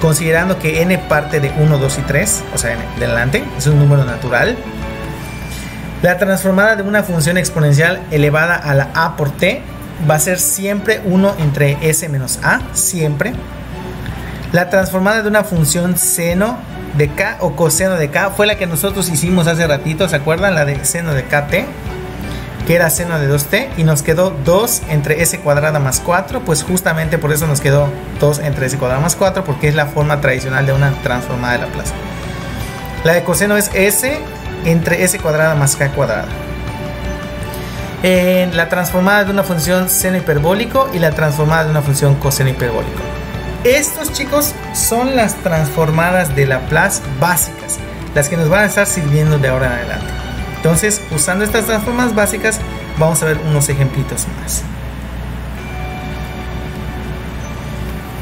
considerando que n parte de uno, dos y tres, o sea, n delante, es un número natural. La transformada de una función exponencial elevada a la a por t va a ser siempre uno entre s menos a, siempre. La transformada de una función seno de k o coseno de k fue la que nosotros hicimos hace ratito, ¿se acuerdan? La de seno de kt, que era seno de dos t, y nos quedó dos entre s cuadrada más cuatro, pues justamente por eso nos quedó dos entre s cuadrada más cuatro, porque es la forma tradicional de una transformada de Laplace. La de coseno es s entre s cuadrada más k cuadrada. En la transformada de una función seno hiperbólico y la transformada de una función coseno hiperbólico. Estos, chicos, son las transformadas de Laplace básicas, las que nos van a estar sirviendo de ahora en adelante. Entonces, usando estas transformadas básicas, vamos a ver unos ejemplitos más.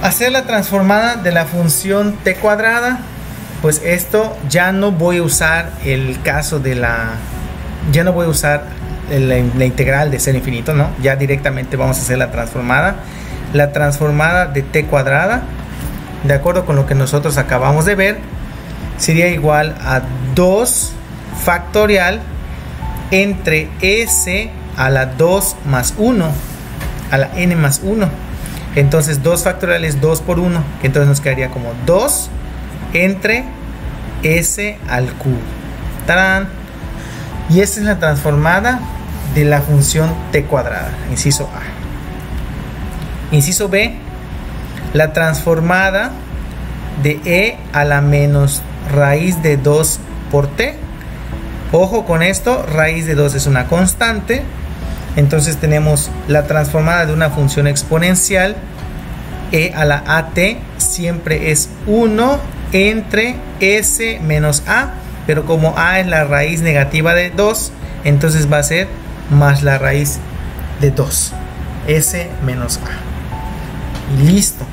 Hacer la transformada de la función t cuadrada, pues esto ya no voy a usar el caso de la... Ya no voy a usar la, la integral de seno infinito, ¿no? Ya directamente vamos a hacer la transformada. La transformada de t cuadrada, de acuerdo con lo que nosotros acabamos de ver, sería igual a dos... factorial entre s a la dos más uno a la n más uno. Entonces dos factorial es dos por uno, que entonces nos quedaría como dos entre s al cubo. ¡Tarán! Y esta es la transformada de la función t cuadrada, inciso a. Inciso b, la transformada de e a la menos raíz de dos por t. Ojo con esto, raíz de dos es una constante. Entonces tenemos la transformada de una función exponencial, e a la at siempre es uno entre S menos A, pero como A es la raíz negativa de dos, entonces va a ser más la raíz de dos, S menos A. Y listo.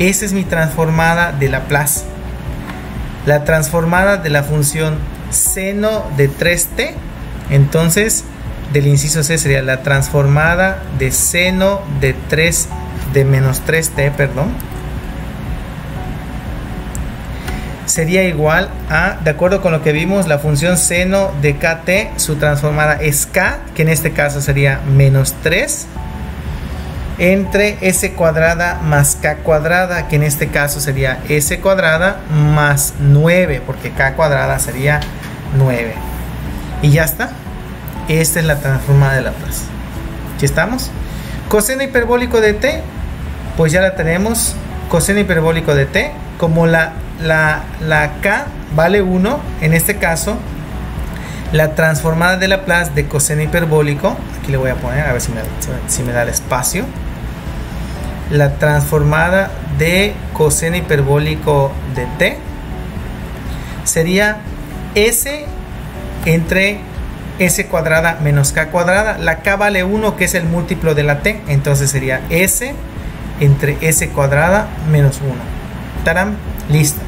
Esa es mi transformada de Laplace. La transformada de la función seno de tres t, entonces del inciso C sería la transformada de seno de tres de menos tres t, perdón, sería igual a, de acuerdo con lo que vimos, la función seno de kt, su transformada es k, que en este caso sería menos tres, entre s cuadrada más k cuadrada, que en este caso sería s cuadrada más nueve, porque k cuadrada sería nueve. Y ya está. Esta es la transformada de Laplace. ¿Ya estamos? Coseno hiperbólico de t, pues ya la tenemos. Coseno hiperbólico de t, como la, la, la k vale uno, en este caso la transformada de Laplace de coseno hiperbólico, aquí le voy a poner, a ver si me, si me da el espacio, la transformada de coseno hiperbólico de t sería s entre s cuadrada menos k cuadrada, la k vale uno, que es el múltiplo de la t, entonces sería s entre s cuadrada menos uno. Tarán, listo.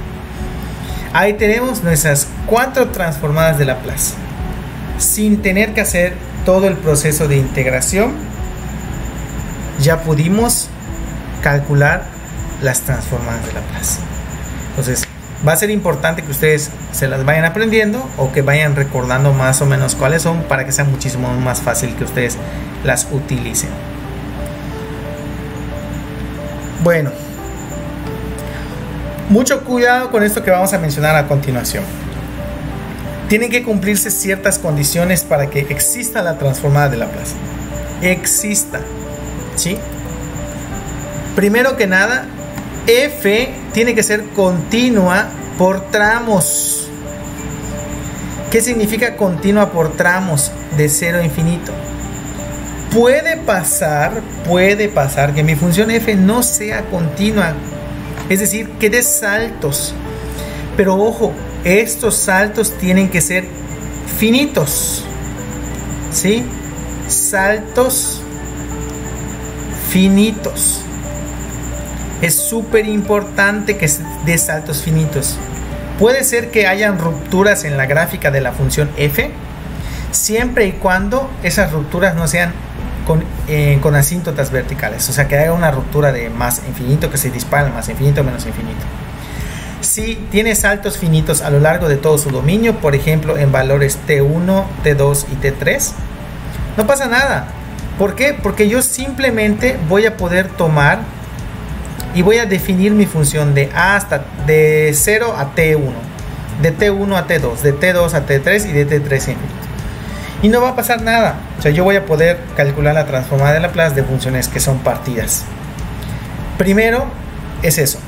Ahí tenemos nuestras cuatro transformadas de Laplace, sin tener que hacer todo el proceso de integración. Ya pudimos calcular las transformadas de Laplace. Entonces va a ser importante que ustedes se las vayan aprendiendo o que vayan recordando más o menos cuáles son, para que sea muchísimo más fácil que ustedes las utilicen. Bueno, mucho cuidado con esto que vamos a mencionar a continuación. Tienen que cumplirse ciertas condiciones para que exista la transformada de Laplace. Exista, ¿sí? Primero que nada, f tiene que ser continua por tramos. ¿Qué significa continua por tramos? De cero a infinito. Puede pasar, puede pasar que mi función f no sea continua, es decir, que dé saltos. Pero ojo, estos saltos tienen que ser finitos, ¿sí? Saltos finitos. Es súper importante que dé saltos finitos. Puede ser que hayan rupturas en la gráfica de la función f, siempre y cuando esas rupturas no sean con, eh, con asíntotas verticales, o sea, que haya una ruptura de más infinito, que se dispara más infinito, menos infinito. Si tiene saltos finitos a lo largo de todo su dominio, por ejemplo en valores t uno, t dos y t tres, no pasa nada. ¿Por qué? Porque yo simplemente voy a poder tomar y voy a definir mi función de a hasta de cero a t uno, de t uno a t dos, de t dos a t tres y de t tres a infinito, y no va a pasar nada. O sea, yo voy a poder calcular la transformada de Laplace de funciones que son partidas. Primero es eso,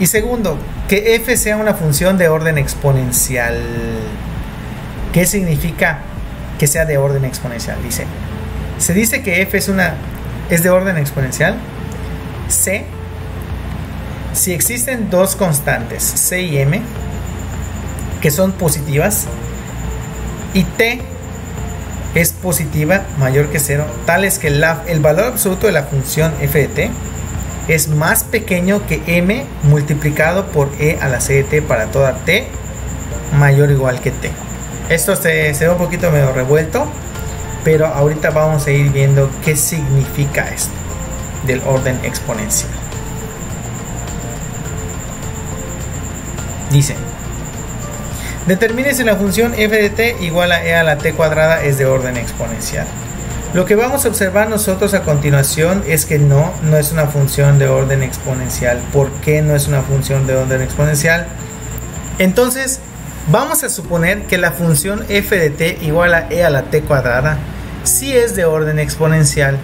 y segundo, que f sea una función de orden exponencial. ¿Qué significa que sea de orden exponencial? Dice, se dice que f es una es de orden exponencial c si existen dos constantes c y m que son positivas y t es positiva mayor que cero, tales que la, el valor absoluto de la función f de t es más pequeño que m multiplicado por e a la c de t para toda t mayor o igual que t. Esto se, se ve un poquito medio revuelto, pero ahorita vamos a ir viendo qué significa esto del orden exponencial. Dice, determine si la función f de t igual a e a la t cuadrada es de orden exponencial. Lo que vamos a observar nosotros a continuación es que no, no es una función de orden exponencial. ¿Por qué no es una función de orden exponencial? Entonces, vamos a suponer que la función f de t igual a e a la t cuadrada sí es de orden exponencial.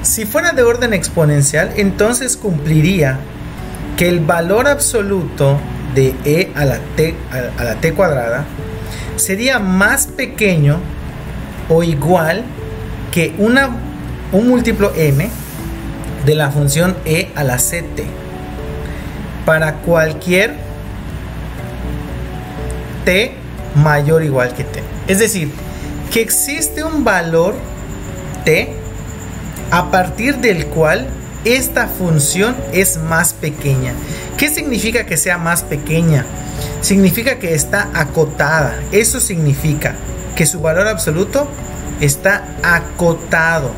Si fuera de orden exponencial, entonces cumpliría que el valor absoluto de e a la t, a la t cuadrada sería más pequeño o igual que una, un múltiplo m de la función e a la ct para cualquier t mayor o igual que t. Es decir, que existe un valor t a partir del cual esta función es más pequeña. ¿Qué significa que sea más pequeña? Significa que está acotada. Eso significa que su valor absoluto está acotado.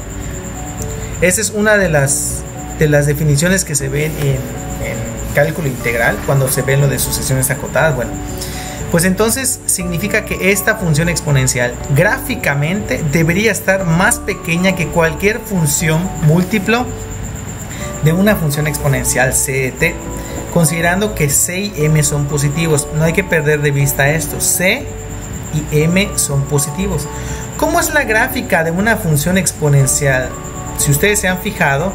Esa es una de las, de las definiciones que se ven en, en cálculo integral, cuando se ven lo de sucesiones acotadas. Bueno, pues entonces significa que esta función exponencial gráficamente debería estar más pequeña que cualquier función múltiplo de una función exponencial c de t, considerando que c y m son positivos. No hay que perder de vista esto, c y m son positivos. ¿Cómo es la gráfica de una función exponencial? Si ustedes se han fijado,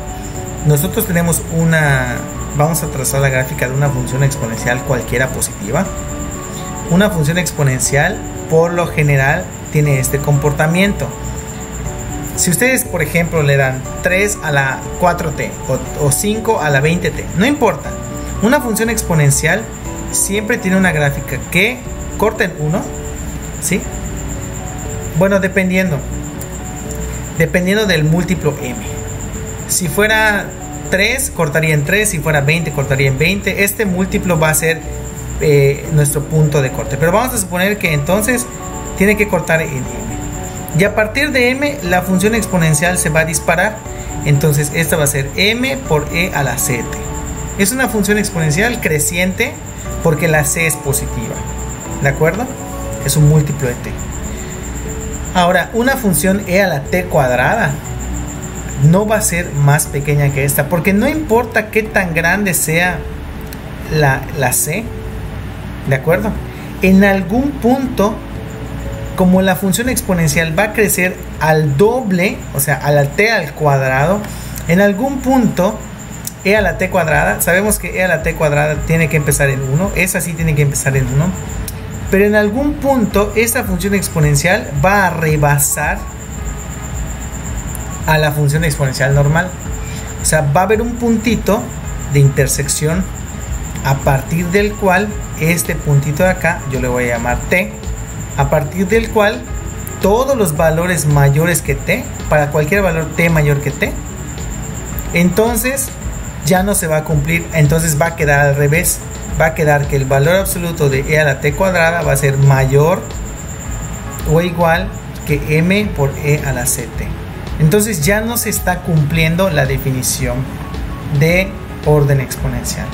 nosotros tenemos una, vamos a trazar la gráfica de una función exponencial cualquiera positiva. Una función exponencial por lo general tiene este comportamiento. Si ustedes por ejemplo le dan tres a la cuatro t o, o cinco a la veinte t, no importa, una función exponencial siempre tiene una gráfica que corta en uno, ¿sí? Bueno, dependiendo dependiendo del múltiplo m. Si fuera tres, cortaría en tres. Si fuera veinte, cortaría en veinte. Este múltiplo va a ser eh, nuestro punto de corte, pero vamos a suponer que entonces tiene que cortar en m. Y a partir de m, la función exponencial se va a disparar. Entonces esta va a ser m por e a la c de t. Es una función exponencial creciente porque la c es positiva. ¿De acuerdo? Es un múltiplo de t. Ahora, una función e a la t cuadrada no va a ser más pequeña que esta, porque no importa qué tan grande sea la, la c. ¿De acuerdo? En algún punto, como la función exponencial va a crecer al doble, o sea, a la t al cuadrado, en algún punto e a la t cuadrada, sabemos que e a la t cuadrada tiene que empezar en uno, esa sí tiene que empezar en uno, pero en algún punto esta función exponencial va a rebasar a la función exponencial normal. O sea, va a haber un puntito de intersección a partir del cual, este puntito de acá, yo le voy a llamar t, a partir del cual todos los valores mayores que t, para cualquier valor t mayor que t, entonces ya no se va a cumplir, entonces va a quedar al revés, va a quedar que el valor absoluto de e a la t cuadrada va a ser mayor o igual que m por e a la ct. Entonces ya no se está cumpliendo la definición de orden exponencial,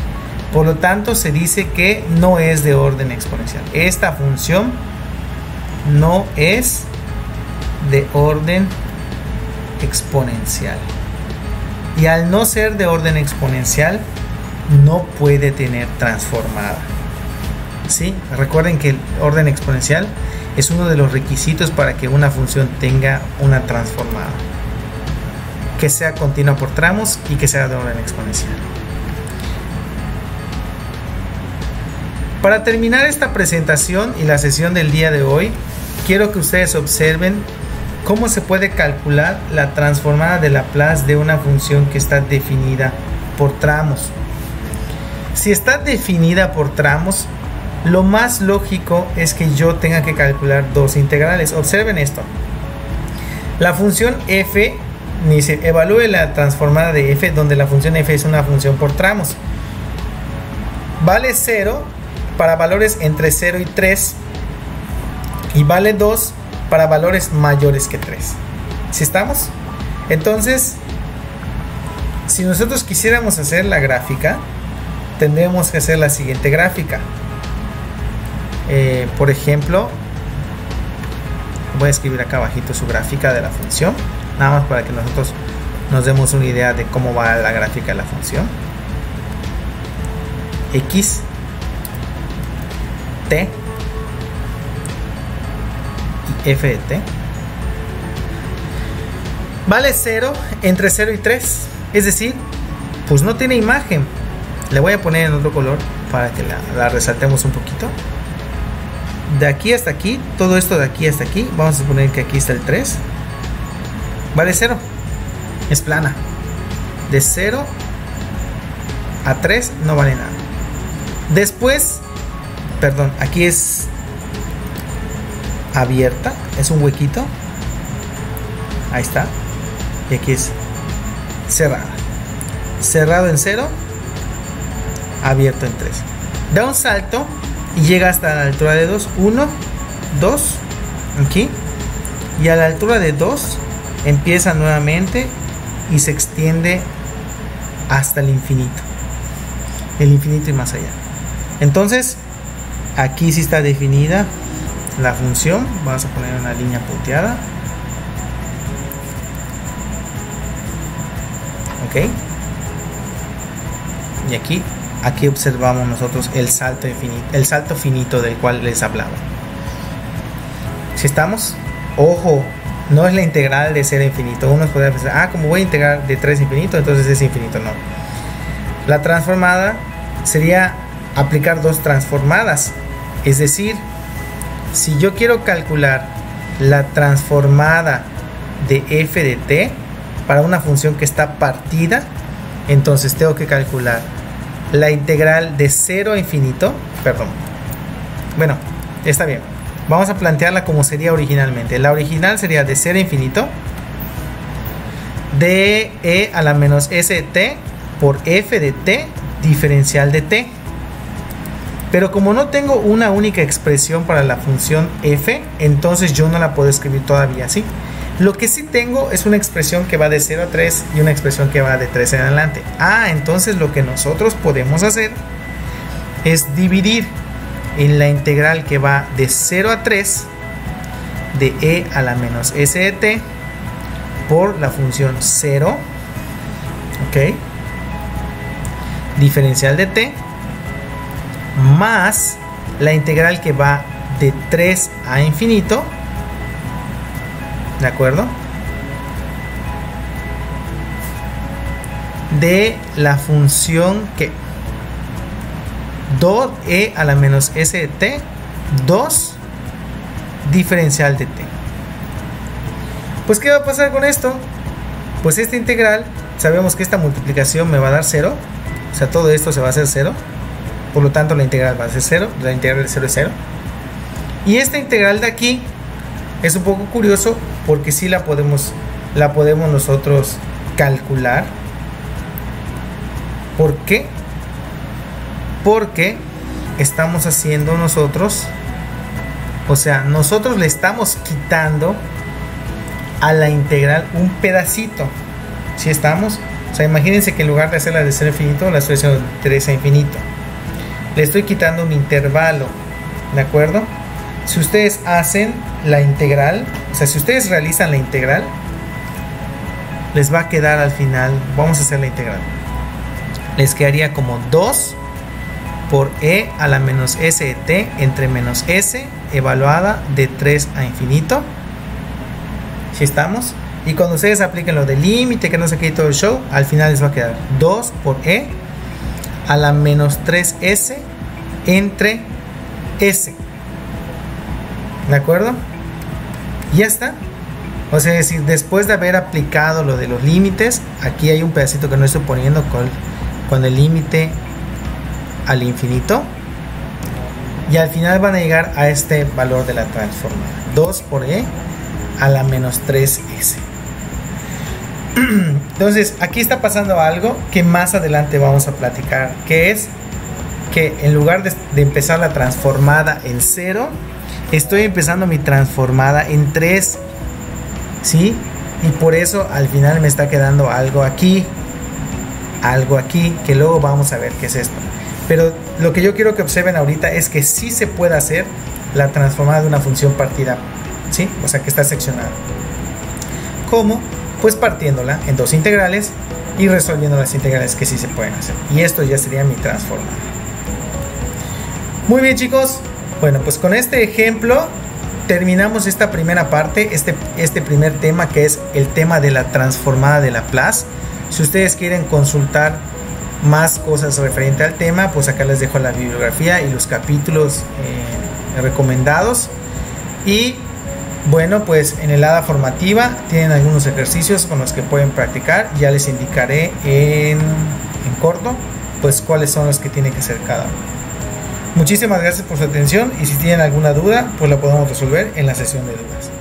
por lo tanto se dice que no es de orden exponencial, esta función no es de orden exponencial, y al no ser de orden exponencial no puede tener transformada, ¿sí? Recuerden que el orden exponencial es uno de los requisitos para que una función tenga una transformada, que sea continua por tramos y que sea de orden exponencial. Para terminar esta presentación y la sesión del día de hoy, quiero que ustedes observen cómo se puede calcular la transformada de Laplace de una función que está definida por tramos. Si está definida por tramos, lo más lógico es que yo tenga que calcular dos integrales. Observen esto. La función f, me dice, evalúe la transformada de f, donde la función f es una función por tramos. Vale cero para valores entre cero y tres, y vale dos para valores mayores que tres. ¿Sí estamos? Entonces, si nosotros quisiéramos hacer la gráfica, tendríamos que hacer la siguiente gráfica. Eh, por ejemplo, voy a escribir acá abajito su gráfica de la función, nada más para que nosotros nos demos una idea de cómo va la gráfica de la función. X, t y f de t. Vale cero entre cero y tres, es decir, pues no tiene imagen. Le voy a poner en otro color para que la, la resaltemos un poquito. De aquí hasta aquí, todo esto de aquí hasta aquí, vamos a suponer que aquí está el tres. Vale cero, es plana. De cero a tres no vale nada. Después, perdón, aquí es abierta, es un huequito, ahí está, y aquí es cerrada, cerrado en cero, abierto en tres. Da un salto y llega hasta la altura de dos, uno, dos, aquí, y a la altura de dos empieza nuevamente y se extiende hasta el infinito, el infinito y más allá. Entonces aquí sí está definida la función. Vamos a poner una línea punteada, ok, y aquí aquí observamos nosotros el salto infinito, el salto finito del cual les hablaba. Si estamos, ojo, no es la integral de cero a infinito. Uno podría pensar, ah, como voy a integrar de tres a infinito, entonces es infinito. No, la transformada sería aplicar dos transformadas, es decir, si yo quiero calcular la transformada de f de t para una función que está partida, entonces tengo que calcular la integral de cero a infinito, perdón, bueno, está bien, vamos a plantearla como sería originalmente. La original sería de cero a infinito de e a la menos s de t por f de t diferencial de t. Pero como no tengo una única expresión para la función f, entonces yo no la puedo escribir todavía así. Lo que sí tengo es una expresión que va de cero a tres y una expresión que va de tres en adelante. Ah, entonces lo que nosotros podemos hacer es dividir en la integral que va de cero a tres de e a la menos s de t por la función cero, ok, diferencial de t, más la integral que va de tres a infinito, ¿de acuerdo?, de la función que dos e a la menos s de t, dos diferencial de t. Pues ¿qué va a pasar con esto? Pues esta integral, sabemos que esta multiplicación me va a dar cero, o sea, todo esto se va a hacer cero. Por lo tanto, la integral va a ser cero, la integral de cero es cero. Y esta integral de aquí es un poco curioso porque sí la podemos, la podemos nosotros calcular. ¿Por qué? Porque estamos haciendo nosotros, o sea, nosotros le estamos quitando a la integral un pedacito. ¿Sí estamos? O sea, imagínense que en lugar de hacerla de cero a infinito, la estoy haciendo de tres a infinito. Le estoy quitando un intervalo, ¿de acuerdo? Si ustedes hacen la integral, o sea, si ustedes realizan la integral, les va a quedar al final, vamos a hacer la integral, les quedaría como dos por e a la menos s de t entre menos s evaluada de tres a infinito. ¿Sí estamos? Y cuando ustedes apliquen lo del límite, que no sé qué y todo el show, al final les va a quedar dos por e a la menos tres s entre s, ¿de acuerdo? Ya está. O sea, es decir, después de haber aplicado lo de los límites, aquí hay un pedacito que no estoy poniendo con, con el límite al infinito, y al final van a llegar a este valor de la transformada, dos por e a la menos tres s. Entonces aquí está pasando algo que más adelante vamos a platicar, que es que en lugar de, de empezar la transformada en cero, estoy empezando mi transformada en tres, ¿sí? Y por eso al final me está quedando algo aquí, algo aquí, que luego vamos a ver qué es esto. Pero lo que yo quiero que observen ahorita es que sí se puede hacer la transformada de una función partida, ¿sí? O sea, que está seccionada. ¿Cómo? Pues partiéndola en dos integrales y resolviendo las integrales que sí se pueden hacer. Y esto ya sería mi transformada. Muy bien, chicos. Bueno, pues con este ejemplo terminamos esta primera parte, este, este primer tema, que es el tema de la transformada de Laplace. Si ustedes quieren consultar más cosas referente al tema, pues acá les dejo la bibliografía y los capítulos eh, recomendados. Y bueno, pues en el hada formativa tienen algunos ejercicios con los que pueden practicar. Ya les indicaré en, en corto pues cuáles son los que tiene que hacer cada uno. Muchísimas gracias por su atención y si tienen alguna duda, pues la podemos resolver en la sesión de dudas.